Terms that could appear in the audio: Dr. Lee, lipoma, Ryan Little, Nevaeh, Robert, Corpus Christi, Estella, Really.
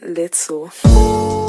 Ryan Little.